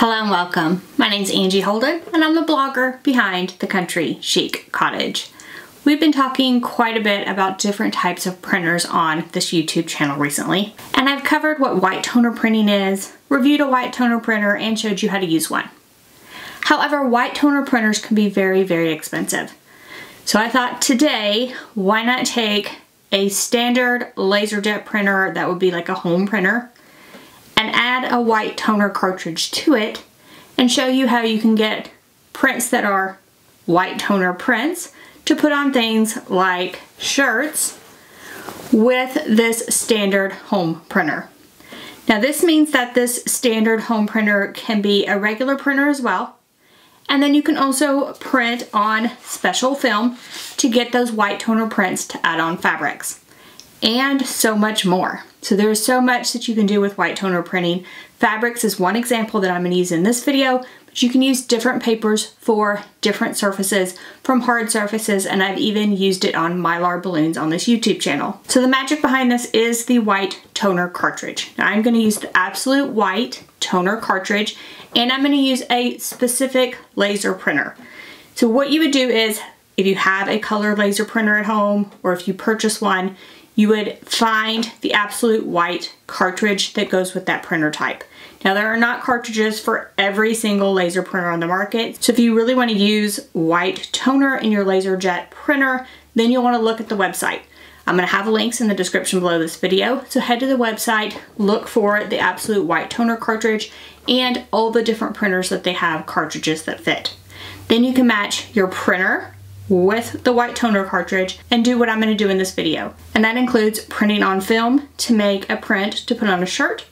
Hello and welcome. My name's Angie Holden and I'm the blogger behind the Country Chic Cottage. We've been talking quite a bit about different types of printers on this YouTube channel recently, and I've covered what white toner printing is, reviewed a white toner printer, and showed you how to use one. However, white toner printers can be very, very expensive. So I thought today, why not take a standard LaserJet printer that would be like a home printer and add a white toner cartridge to it and show you how you can get prints that are white toner prints to put on things like shirts with this standard home printer. Now this means that this standard home printer can be a regular printer as well, and then you can also print on special film to get those white toner prints to add on fabrics, and so much more. So there's so much that you can do with white toner printing. Fabrics is one example that I'm going to use in this video, but you can use different papers for different surfaces, from hard surfaces, and I've even used it on Mylar balloons on this YouTube channel. So the magic behind this is the white toner cartridge. Now I'm going to use the Absolute White toner cartridge, and I'm going to use a specific laser printer. So what you would do is, if you have a color laser printer at home, or if you purchase one, you would find the Absolute White cartridge that goes with that printer type. Now there are not cartridges for every single laser printer on the market, so if you really want to use white toner in your LaserJet printer, then you'll want to look at the website. I'm going to have links in the description below this video, so head to the website, look for the Absolute White toner cartridge and all the different printers that they have cartridges that fit. Then you can match your printer with the white toner cartridge and do what I'm going to do in this video. And that includes printing on film to make a print to put on a shirt.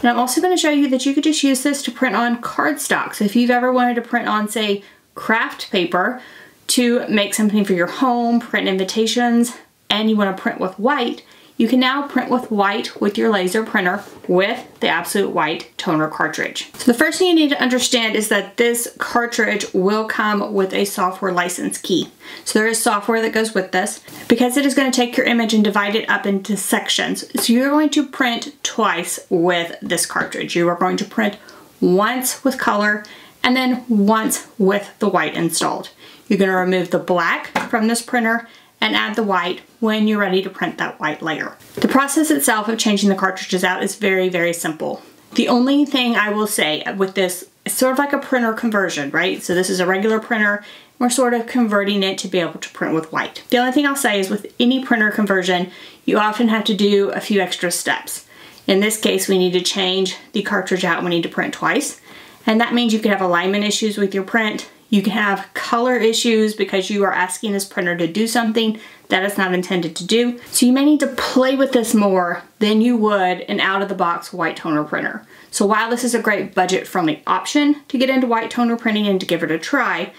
And I'm also going to show you that you could just use this to print on cardstock. So if you've ever wanted to print on, say, craft paper to make something for your home, print invitations, and you want to print with white, you can now print with white with your laser printer with the Absolute White toner cartridge. So the first thing you need to understand is that this cartridge will come with a software license key. So there is software that goes with this, because it is going to take your image and divide it up into sections. So you're going to print twice with this cartridge. You are going to print once with color and then once with the white installed. You're going to remove the black from this printer and add the white when you're ready to print that white layer. The process itself of changing the cartridges out is very, very simple. The only thing I will say with this, it's sort of like a printer conversion, right? So this is a regular printer. We're sort of converting it to be able to print with white. The only thing I'll say is with any printer conversion, you often have to do a few extra steps. In this case, we need to change the cartridge out. We need to print twice. And that means you can have alignment issues with your print. You can have color issues because you are asking this printer to do something that it's not intended to do. So you may need to play with this more than you would an out-of-the-box white toner printer. So while this is a great budget-friendly option to get into white toner printing and to give it a try,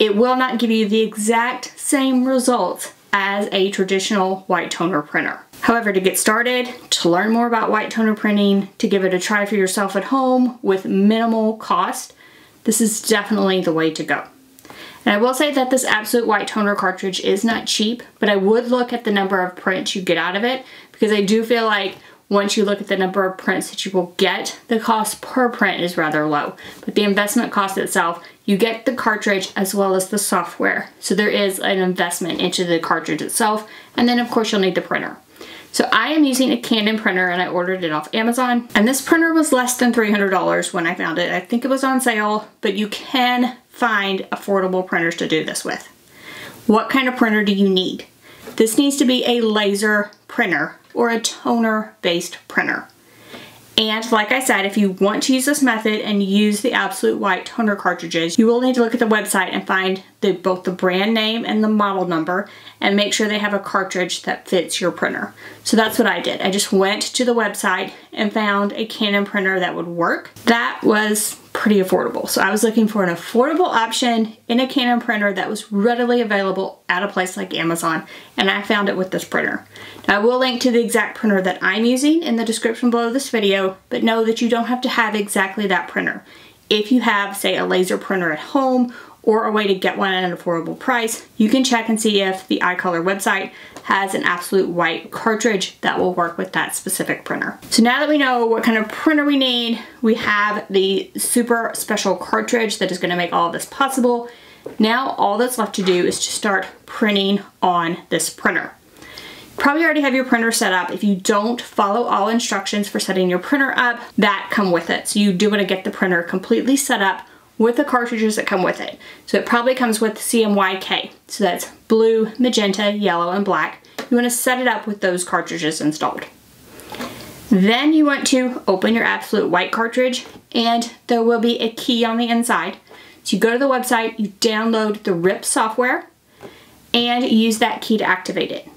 it will not give you the exact same results as a traditional white toner printer. However, to get started, to learn more about white toner printing, to give it a try for yourself at home with minimal cost, this is definitely the way to go. And I will say that this Absolute White toner cartridge is not cheap, but I would look at the number of prints you get out of it, because I do feel like once you look at the number of prints that you will get, the cost per print is rather low. But the investment cost itself, you get the cartridge as well as the software. So there is an investment into the cartridge itself, and then of course you'll need the printer. So I am using a Canon printer and I ordered it off Amazon, and this printer was less than $300 when I found it. I think it was on sale, but you can find affordable printers to do this with. What kind of printer do you need? This needs to be a laser printer or a toner based printer. And like I said, if you want to use this method and use the Absolute White toner cartridges, you will need to look at the website and find both the brand name and the model number, and make sure they have a cartridge that fits your printer. So that's what I did. I just went to the website and found a Canon printer that would work. That was pretty affordable. So I was looking for an affordable option in a Canon printer that was readily available at a place like Amazon, and I found it with this printer. Now I will link to the exact printer that I'm using in the description below this video, but know that you don't have to have exactly that printer. If you have, say, a laser printer at home or a way to get one at an affordable price, you can check and see if the iColor website has an Absolute White cartridge that will work with that specific printer. So now that we know what kind of printer we need, we have the super special cartridge that is going to make all of this possible. Now all that's left to do is to start printing on this printer. Probably already have your printer set up. If you don't, follow all instructions for setting your printer up that come with it. So you do want to get the printer completely set up with the cartridges that come with it. So it probably comes with CMYK. So that's blue, magenta, yellow, and black. You want to set it up with those cartridges installed. Then you want to open your Absolute White cartridge, and there will be a key on the inside. So you go to the website, you download the RIP software, and use that key to activate it.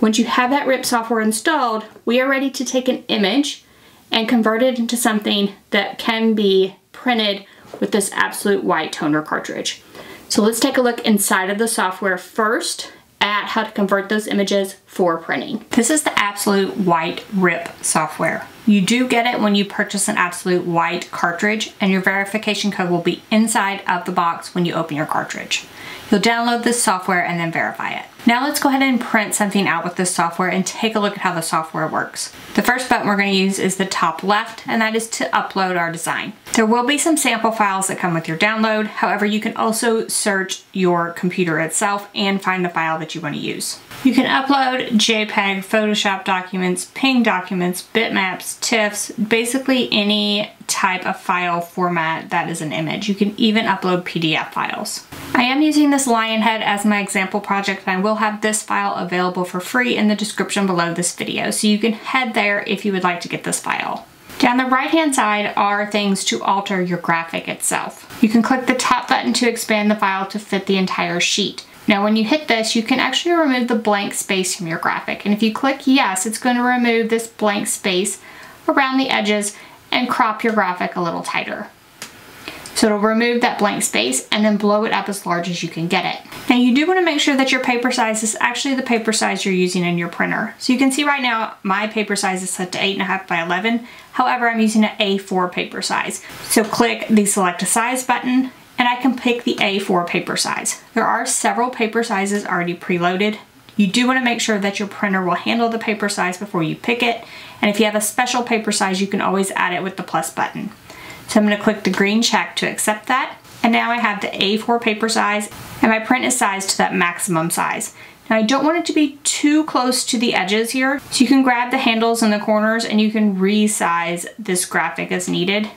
Once you have that RIP software installed, we are ready to take an image and convert it into something that can be printed with this Absolute White toner cartridge. So let's take a look inside of the software first at how to convert those images for printing. This is the Absolute White RIP software. You do get it when you purchase an Absolute White cartridge, and your verification code will be inside of the box when you open your cartridge. You'll download this software and then verify it. Now let's go ahead and print something out with this software and take a look at how the software works. The first button we're going to use is the top left, and that is to upload our design. There will be some sample files that come with your download. However, you can also search your computer itself and find the file that you want to use. You can upload JPEG, Photoshop documents, PNG documents, bitmaps, TIFFs, basically any type of file format that is an image. You can even upload PDF files. I am using this Lionhead as my example project, and I will have this file available for free in the description below this video, so you can head there if you would like to get this file. Down the right hand side are things to alter your graphic itself. You can click the top button to expand the file to fit the entire sheet. Now when you hit this, you can actually remove the blank space from your graphic, and if you click yes, it's going to remove this blank space around the edges and crop your graphic a little tighter. So it'll remove that blank space and then blow it up as large as you can get it. Now you do want to make sure that your paper size is actually the paper size you're using in your printer. So you can see right now my paper size is set to 8.5 by 11. However, I'm using an A4 paper size. So click the select a size button, and I can pick the A4 paper size. There are several paper sizes already preloaded. You do want to make sure that your printer will handle the paper size before you pick it. And if you have a special paper size, you can always add it with the plus button. So I'm going to click the green check to accept that. And now I have the A4 paper size, and my print is sized to that maximum size. Now I don't want it to be too close to the edges here. So you can grab the handles and the corners and you can resize this graphic as needed.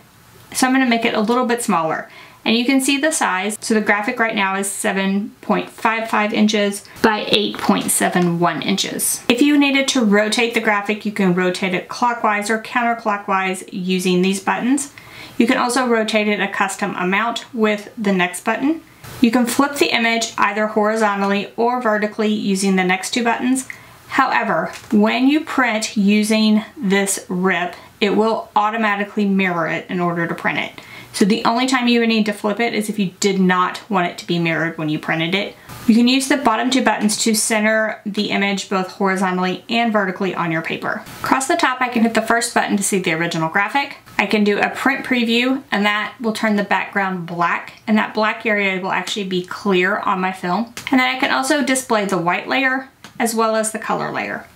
So I'm going to make it a little bit smaller. And you can see the size. So the graphic right now is 7.55 inches by 8.71 inches. If you needed to rotate the graphic, you can rotate it clockwise or counterclockwise using these buttons. You can also rotate it a custom amount with the next button. You can flip the image either horizontally or vertically using the next two buttons. However, when you print using this RIP, it will automatically mirror it in order to print it. So the only time you would need to flip it is if you did not want it to be mirrored when you printed it. You can use the bottom two buttons to center the image both horizontally and vertically on your paper. Across the top, I can hit the first button to see the original graphic. I can do a print preview, and that will turn the background black, and that black area will actually be clear on my film. And then I can also display the white layer as well as the color layer.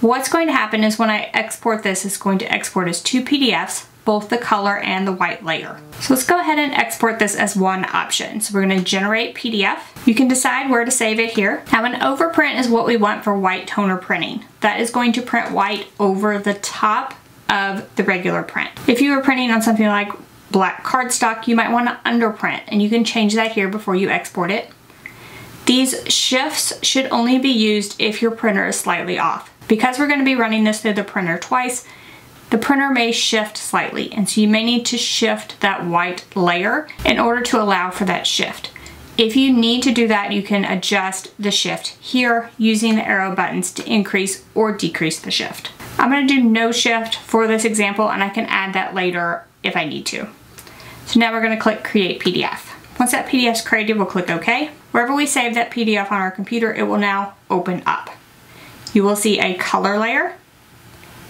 What's going to happen is when I export this, it's going to export as two PDFs, both the color and the white layer. So let's go ahead and export this as one option. So we're going to generate PDF. You can decide where to save it here. Now an overprint is what we want for white toner printing. That is going to print white over the top of the regular print. If you were printing on something like black cardstock, you might want to underprint, and you can change that here before you export it. These shifts should only be used if your printer is slightly off. Because we're going to be running this through the printer twice, the printer may shift slightly, and so you may need to shift that white layer in order to allow for that shift. If you need to do that, you can adjust the shift here using the arrow buttons to increase or decrease the shift. I'm going to do no shift for this example, and I can add that later if I need to. So now we're going to click Create PDF. Once that PDF is created, we'll click OK. Wherever we save that PDF on our computer, it will now open up. You will see a color layer,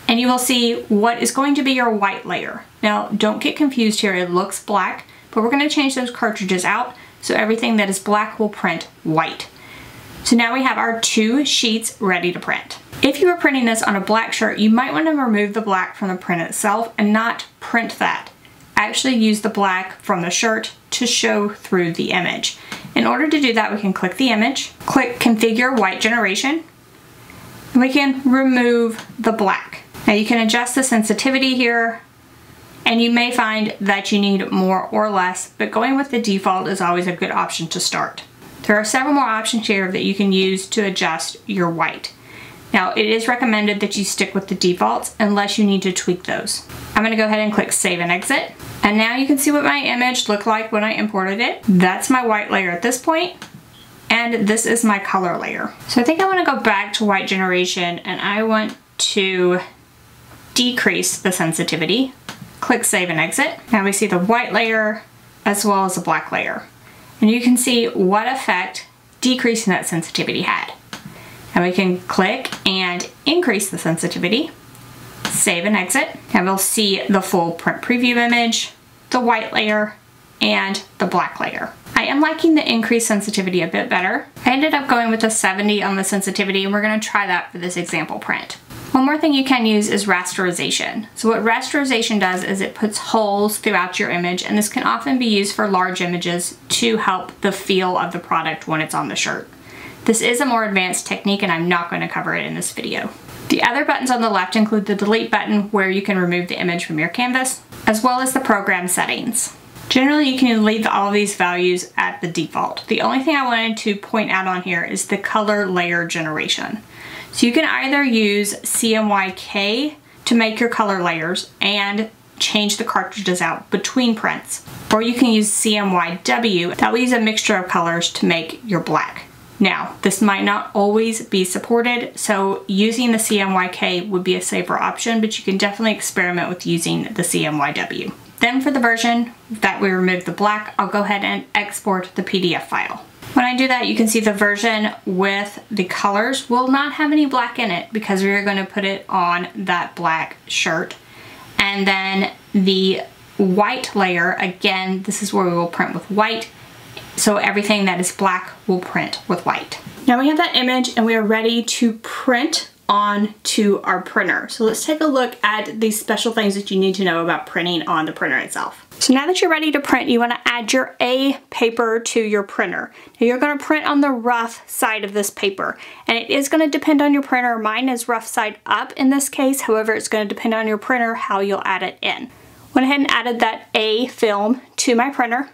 and you will see what is going to be your white layer. Now, don't get confused here, it looks black, but we're going to change those cartridges out So everything that is black will print white. So now we have our two sheets ready to print. If you are printing this on a black shirt, you might want to remove the black from the print itself and not print that. Actually use the black from the shirt to show through the image. In order to do that, we can click the image, click Configure White Generation, and we can remove the black. Now you can adjust the sensitivity here, and you may find that you need more or less, but going with the default is always a good option to start. There are several more options here that you can use to adjust your white. Now it is recommended that you stick with the defaults unless you need to tweak those. I'm gonna go ahead and click Save and Exit. And now you can see what my image looked like when I imported it. That's my white layer at this point, and this is my color layer. So I think I wanna go back to white generation and I want to decrease the sensitivity. Click Save and Exit. Now we see the white layer as well as the black layer. And you can see what effect decreasing that sensitivity had. And we can click and increase the sensitivity, save and exit, and we'll see the full print preview image, the white layer, and the black layer. I am liking the increased sensitivity a bit better. I ended up going with a 70 on the sensitivity, and we're gonna try that for this example print. One more thing you can use is rasterization. So what rasterization does is it puts holes throughout your image, and this can often be used for large images to help the feel of the product when it's on the shirt. This is a more advanced technique and I'm not going to cover it in this video. The other buttons on the left include the delete button where you can remove the image from your canvas, as well as the program settings. Generally you can leave all of these values at the default. The only thing I wanted to point out on here is the color layer generation. So you can either use CMYK to make your color layers and change the cartridges out between prints, or you can use CMYW that will use a mixture of colors to make your black. Now, this might not always be supported, so using the CMYK would be a safer option, but you can definitely experiment with using the CMYW. Then for the version that we removed the black, I'll go ahead and export the PDF file. When I do that, you can see the version with the colors will not have any black in it because we are going to put it on that black shirt. And then the white layer, again, this is where we will print with white. So everything that is black will print with white. Now we have that image and we are ready to print onto our printer. So let's take a look at the special things that you need to know about printing on the printer itself. So now that you're ready to print, you want to add your A paper to your printer. Now you're going to print on the rough side of this paper, and it is going to depend on your printer. Mine is rough side up in this case. However, it's going to depend on your printer how you'll add it in. Went ahead and added that A film to my printer.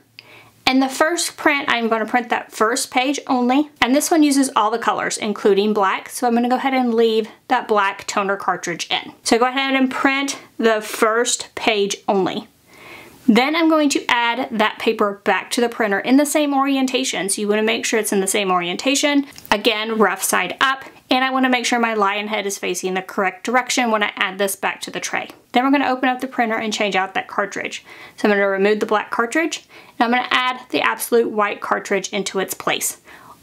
And the first print, I'm going to print that first page only. And this one uses all the colors, including black. So I'm going to go ahead and leave that black toner cartridge in. So go ahead and print the first page only. Then I'm going to add that paper back to the printer in the same orientation. So you want to make sure it's in the same orientation. Again, rough side up. And I want to make sure my Lionhead is facing the correct direction when I add this back to the tray. Then we're going to open up the printer and change out that cartridge. So I'm going to remove the black cartridge, and I'm going to add the Absolute White cartridge into its place.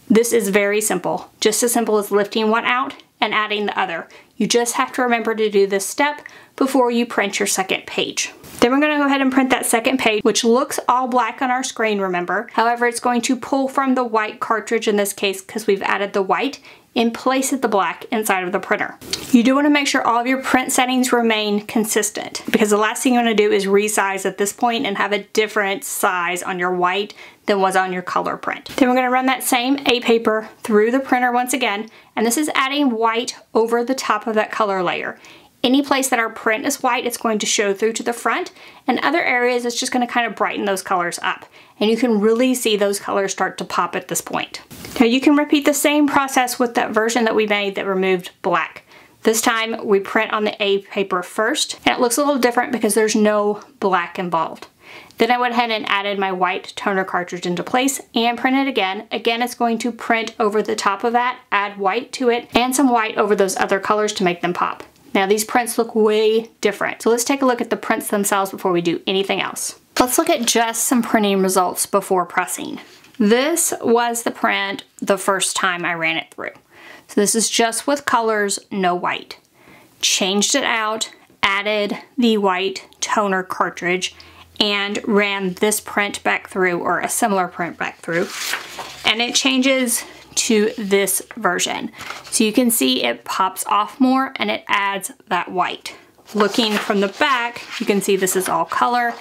This is very simple, just as simple as lifting one out and adding the other. You just have to remember to do this step before you print your second page. Then we're going to go ahead and print that second page, which looks all black on our screen, remember. However, it's going to pull from the white cartridge in this case because we've added the white in place of the black inside of the printer. You do want to make sure all of your print settings remain consistent, because the last thing you want to do is resize at this point and have a different size on your white than was on your color print. Then we're going to run that same A paper through the printer once again, and this is adding white over the top of that color layer. Any place that our print is white, it's going to show through to the front, and other areas it's just going to kind of brighten those colors up, and you can really see those colors start to pop at this point. Now you can repeat the same process with that version that we made that removed black. This time we print on the A paper first, and it looks a little different because there's no black involved. Then I went ahead and added my white toner cartridge into place and printed again. Again, it's going to print over the top of that, add white to it, and some white over those other colors to make them pop. Now these prints look way different. So let's take a look at the prints themselves before we do anything else. Let's look at just some printing results before pressing. This was the print the first time I ran it through. So this is just with colors, no white. Changed it out, added the white toner cartridge, and ran this print back through, or a similar print back through, and it changes to this version. So you can see it pops off more and it adds that white. Looking from the back, you can see this is all color,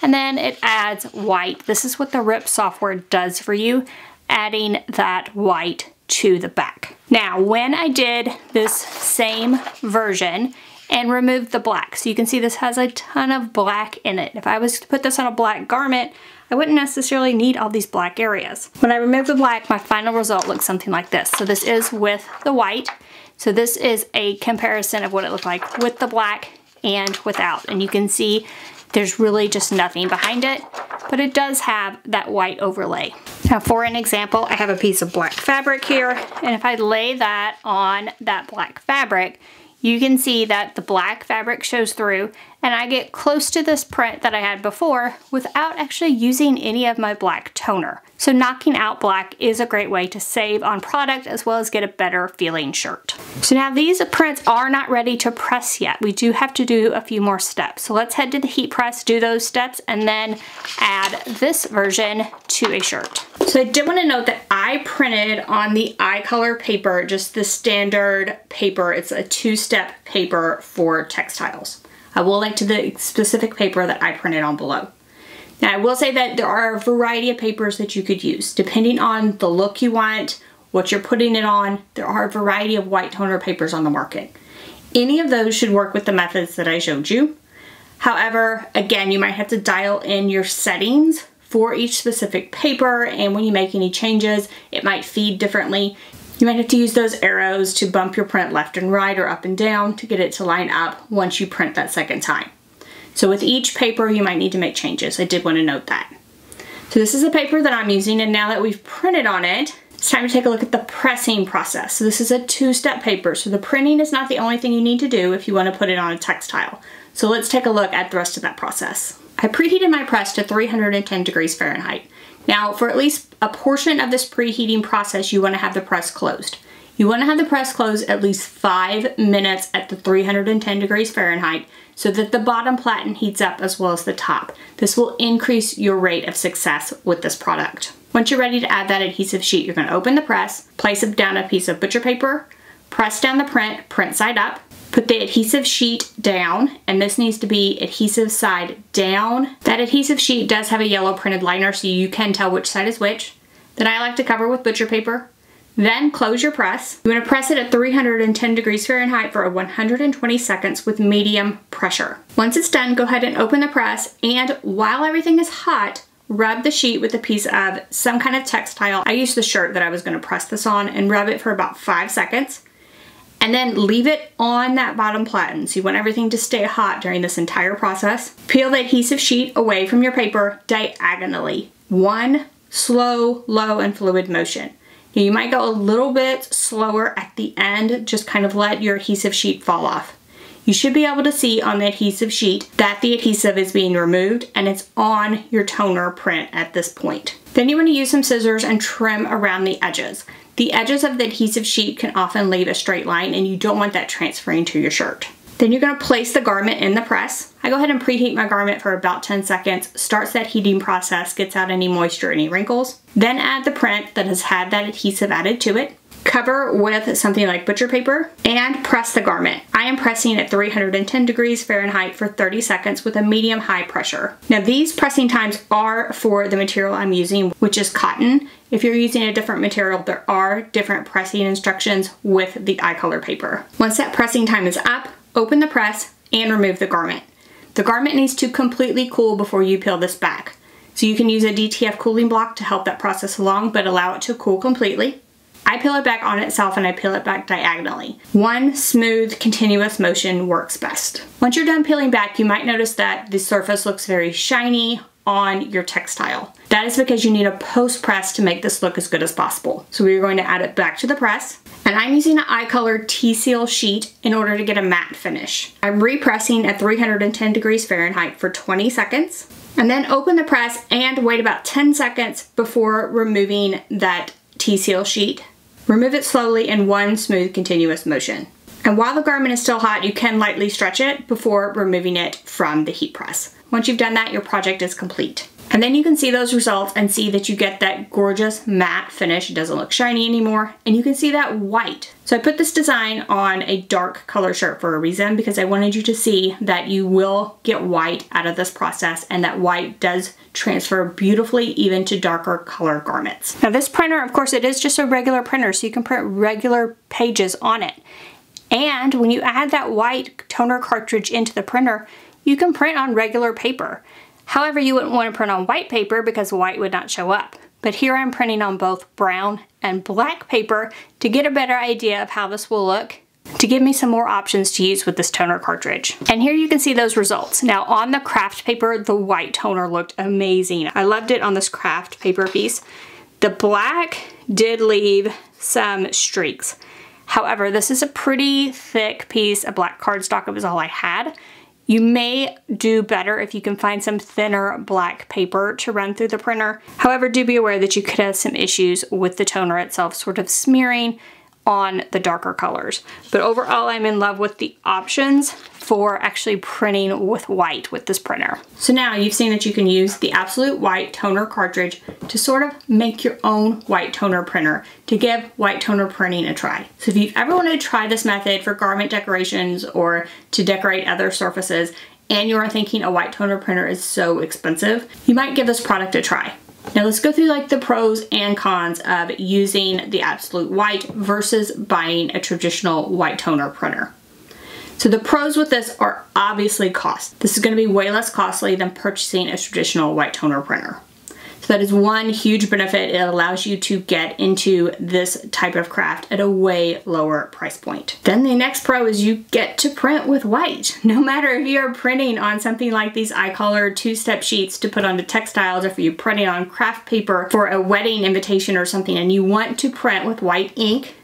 and then it adds white. This is what the RIP software does for you, adding that white to the back. Now, when I did this same version and removed the black, so you can see this has a ton of black in it. If I was to put this on a black garment, I wouldn't necessarily need all these black areas. When I remove the black, my final result looks something like this. So this is with the white. So this is a comparison of what it looked like with the black and without. And you can see there's really just nothing behind it, but it does have that white overlay. Now for an example, I have a piece of black fabric here, and if I lay that on that black fabric, you can see that the black fabric shows through, and I get close to this print that I had before without actually using any of my black toner. So knocking out black is a great way to save on product as well as get a better feeling shirt. So now these prints are not ready to press yet. We do have to do a few more steps. So let's head to the heat press, do those steps, and then add this version to a shirt. So I did want to note that I printed on the iColor paper, just the standard paper. It's a two-step paper for textiles. I will link to the specific paper that I printed on below. Now I will say that there are a variety of papers that you could use. Depending on the look you want, what you're putting it on, there are a variety of white toner papers on the market. Any of those should work with the methods that I showed you. However, again, you might have to dial in your settings for each specific paper, and when you make any changes, it might feed differently. You might have to use those arrows to bump your print left and right or up and down to get it to line up once you print that second time. So with each paper, you might need to make changes. I did want to note that. So this is the paper that I'm using, and now that we've printed on it, it's time to take a look at the pressing process. So this is a two-step paper. So the printing is not the only thing you need to do if you want to put it on a textile. So let's take a look at the rest of that process. I preheated my press to 310 degrees Fahrenheit. Now, for at least a portion of this preheating process, you want to have the press closed. You want to have the press closed at least 5 minutes at the 310 degrees Fahrenheit so that the bottom platen heats up as well as the top. This will increase your rate of success with this product. Once you're ready to add that adhesive sheet, you're going to open the press, place down a piece of butcher paper, press down the print, print side up, put the adhesive sheet down, and this needs to be adhesive side down. That adhesive sheet does have a yellow printed liner, so you can tell which side is which. Then I like to cover with butcher paper. Then close your press. You want to press it at 310 degrees Fahrenheit for 120 seconds with medium pressure. Once it's done, go ahead and open the press, and while everything is hot, rub the sheet with a piece of some kind of textile. I used the shirt that I was going to press this on, and rub it for about 5 seconds. And then leave it on that bottom platen. So you want everything to stay hot during this entire process. Peel the adhesive sheet away from your paper diagonally. One slow, low, and fluid motion. Now you might go a little bit slower at the end, just kind of let your adhesive sheet fall off. You should be able to see on the adhesive sheet that the adhesive is being removed and it's on your toner print at this point. Then you want to use some scissors and trim around the edges. The edges of the adhesive sheet can often leave a straight line, and you don't want that transferring to your shirt. Then you're going to place the garment in the press. I go ahead and preheat my garment for about 10 seconds, starts that heating process, gets out any moisture, any wrinkles. Then add the print that has had that adhesive added to it. Cover with something like butcher paper and press the garment. I am pressing at 310 degrees Fahrenheit for 30 seconds with a medium-high pressure. Now these pressing times are for the material I'm using, which is cotton. If you're using a different material, there are different pressing instructions with the iColor paper. Once that pressing time is up, open the press and remove the garment. The garment needs to completely cool before you peel this back. So you can use a DTF cooling block to help that process along, but allow it to cool completely. I peel it back on itself, and I peel it back diagonally. One smooth, continuous motion works best. Once you're done peeling back, you might notice that the surface looks very shiny on your textile. That is because you need a post press to make this look as good as possible. So we're going to add it back to the press, and I'm using an iColor T-Seal sheet in order to get a matte finish. I'm repressing at 310 degrees Fahrenheit for 20 seconds, and then open the press and wait about 10 seconds before removing that T-Seal sheet. Remove it slowly in one smooth, continuous motion. And while the garment is still hot, you can lightly stretch it before removing it from the heat press. Once you've done that, your project is complete. And then you can see those results and see that you get that gorgeous matte finish. It doesn't look shiny anymore. And you can see that white. So I put this design on a dark color shirt for a reason, because I wanted you to see that you will get white out of this process, and that white does transfer beautifully even to darker color garments. Now this printer, of course, it is just a regular printer, so you can print regular pages on it. And when you add that white toner cartridge into the printer, you can print on regular paper. However, you wouldn't want to print on white paper because white would not show up. But here I'm printing on both brown and black paper to get a better idea of how this will look, to give me some more options to use with this toner cartridge. And here you can see those results. Now on the craft paper, the white toner looked amazing. I loved it on this craft paper piece. The black did leave some streaks. However, this is a pretty thick piece of black cardstock. It was all I had. You may do better if you can find some thinner black paper to run through the printer. However, do be aware that you could have some issues with the toner itself sort of smearing on the darker colors. But overall, I'm in love with the options for actually printing with white with this printer. So now you've seen that you can use the Absolute White Toner Cartridge to sort of make your own white toner printer, to give white toner printing a try. So if you've ever wanted to try this method for garment decorations or to decorate other surfaces, and you are thinking a white toner printer is so expensive, you might give this product a try. Now let's go through like the pros and cons of using the Absolute White versus buying a traditional white toner printer. So the pros with this are obviously cost. This is going to be way less costly than purchasing a traditional white toner printer. So that is one huge benefit. It allows you to get into this type of craft at a way lower price point. Then the next pro is you get to print with white. No matter if you're printing on something like these iColor two-step sheets to put onto textiles, or if you're printing on craft paper for a wedding invitation or something and you want to print with white ink,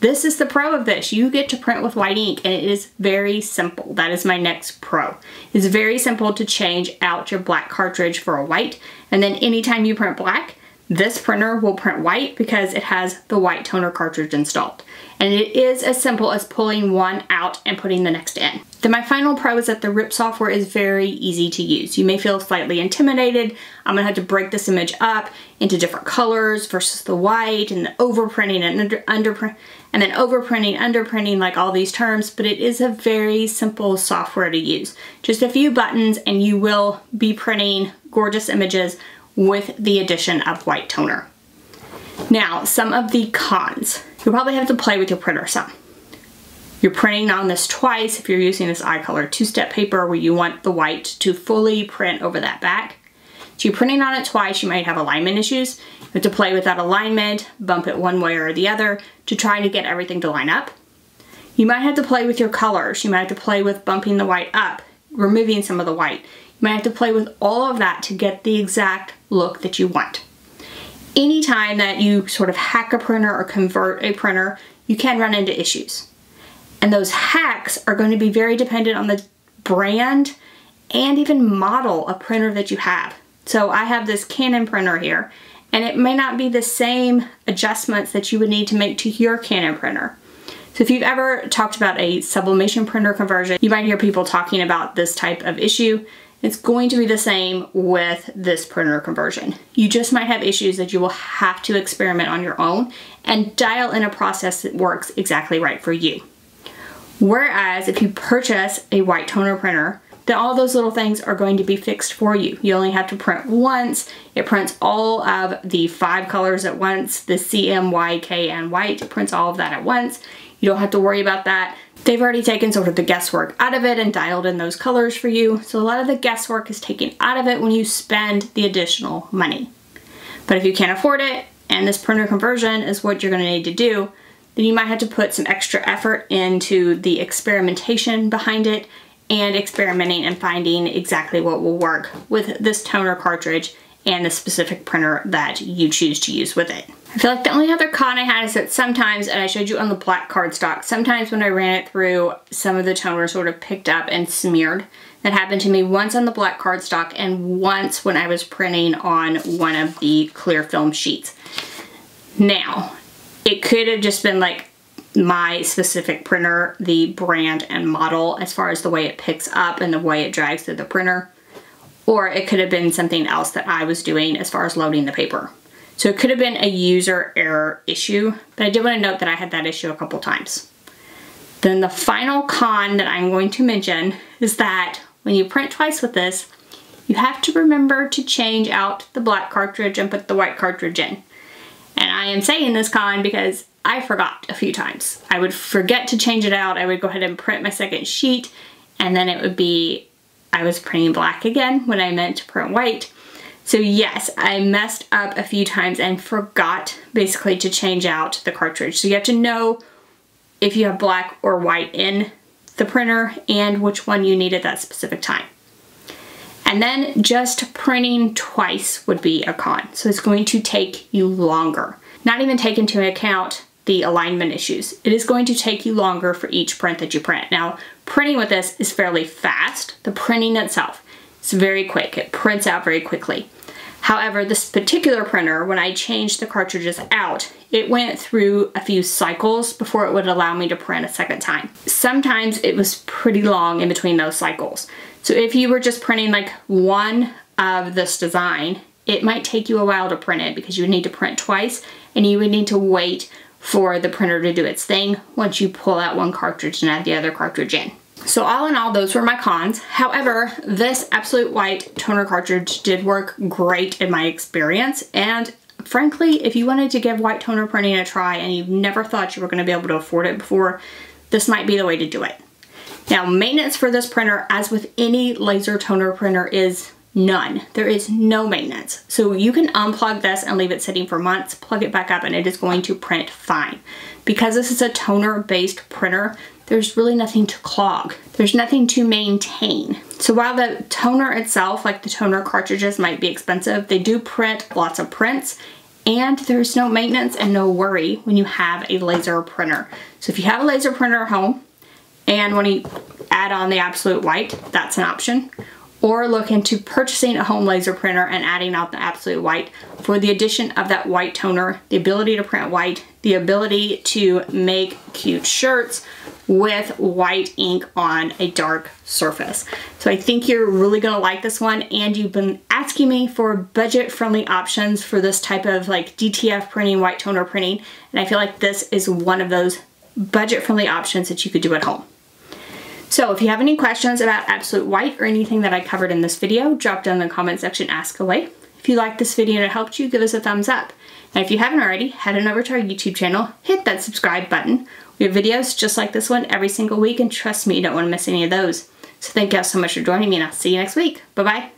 this is the pro of this. You get to print with white ink, and it is very simple. That is my next pro. It's very simple to change out your black cartridge for a white, and then anytime you print black, this printer will print white because it has the white toner cartridge installed. And it is as simple as pulling one out and putting the next in. Then my final pro is that the RIP software is very easy to use. You may feel slightly intimidated. I'm gonna have to break this image up into different colors versus the white and the overprinting and underprint, and then overprinting, underprinting, like all these terms, but it is a very simple software to use. Just a few buttons and you will be printing gorgeous images with the addition of white toner. Now, some of the cons. You'll probably have to play with your printer some. You're printing on this twice if you're using this iColor two-step paper where you want the white to fully print over that back. So you're printing on it twice, you might have alignment issues. You have to play with that alignment, bump it one way or the other to try to get everything to line up. You might have to play with your colors. You might have to play with bumping the white up, removing some of the white. You might have to play with all of that to get the exact look that you want. Anytime that you sort of hack a printer or convert a printer, you can run into issues. And those hacks are going to be very dependent on the brand and even model of printer that you have. So I have this Canon printer here, and it may not be the same adjustments that you would need to make to your Canon printer. So if you've ever talked about a sublimation printer conversion, you might hear people talking about this type of issue. It's going to be the same with this printer conversion. You just might have issues that you will have to experiment on your own and dial in a process that works exactly right for you. Whereas if you purchase a white toner printer, then all those little things are going to be fixed for you. You only have to print once. It prints all of the 5 colors at once, the CMYK and white. It prints all of that at once. You don't have to worry about that. They've already taken sort of the guesswork out of it and dialed in those colors for you. So a lot of the guesswork is taken out of it when you spend the additional money. But if you can't afford it, and this printer conversion is what you're going to need to do, then you might have to put some extra effort into the experimentation behind it, and experimenting and finding exactly what will work with this toner cartridge and the specific printer that you choose to use with it. I feel like the only other con I had is that sometimes, and I showed you on the black cardstock, sometimes when I ran it through, some of the toner sort of picked up and smeared. That happened to me once on the black cardstock and once when I was printing on one of the clear film sheets. Now, it could have just been like my specific printer, the brand and model, as far as the way it picks up and the way it drags through the printer. or it could have been something else that I was doing as far as loading the paper. So it could have been a user error issue, but I did want to note that I had that issue a couple times. Then the final con that I'm going to mention is that when you print twice with this, you have to remember to change out the black cartridge and put the white cartridge in. And I am saying this con because I forgot a few times. I would forget to change it out. I would go ahead and print my second sheet, and then it would be, I was printing black again when I meant to print white. So yes, I messed up a few times and forgot basically to change out the cartridge. So you have to know if you have black or white in the printer and which one you need at that specific time. And then just printing twice would be a con. So it's going to take you longer. Not even take into account the alignment issues. It is going to take you longer for each print that you print. Now, printing with this is fairly fast. The printing itself is very quick. It prints out very quickly. However, this particular printer, when I changed the cartridges out, it went through a few cycles before it would allow me to print a second time. Sometimes it was pretty long in between those cycles. So if you were just printing like one of this design, it might take you a while to print it because you would need to print twice and you would need to wait for the printer to do its thing once you pull out one cartridge and add the other cartridge in. So all in all, those were my cons. However, this Absolute White toner cartridge did work great in my experience. And frankly, if you wanted to give white toner printing a try and you've never thought you were gonna be able to afford it before, this might be the way to do it. Now, maintenance for this printer, as with any laser toner printer, is none. There is no maintenance. So you can unplug this and leave it sitting for months, plug it back up, and it is going to print fine. Because this is a toner-based printer, there's really nothing to clog. There's nothing to maintain. So while the toner itself, like the toner cartridges, might be expensive, they do print lots of prints, and there's no maintenance and no worry when you have a laser printer. So if you have a laser printer at home and want to add on the Absolute White, that's an option. Or look into purchasing a home laser printer and adding out the Absolute White for the addition of that white toner, the ability to print white, the ability to make cute shirts with white ink on a dark surface. So I think you're really gonna like this one, and you've been asking me for budget-friendly options for this type of like DTF printing, white toner printing, and I feel like this is one of those budget-friendly options that you could do at home. So if you have any questions about Absolute White or anything that I covered in this video, drop down in the comment section, ask away. If you liked this video and it helped you, give us a thumbs up. And if you haven't already, head on over to our YouTube channel, hit that subscribe button. We have videos just like this one every single week, and trust me, you don't want to miss any of those. So thank you all so much for joining me, and I'll see you next week. Bye-bye.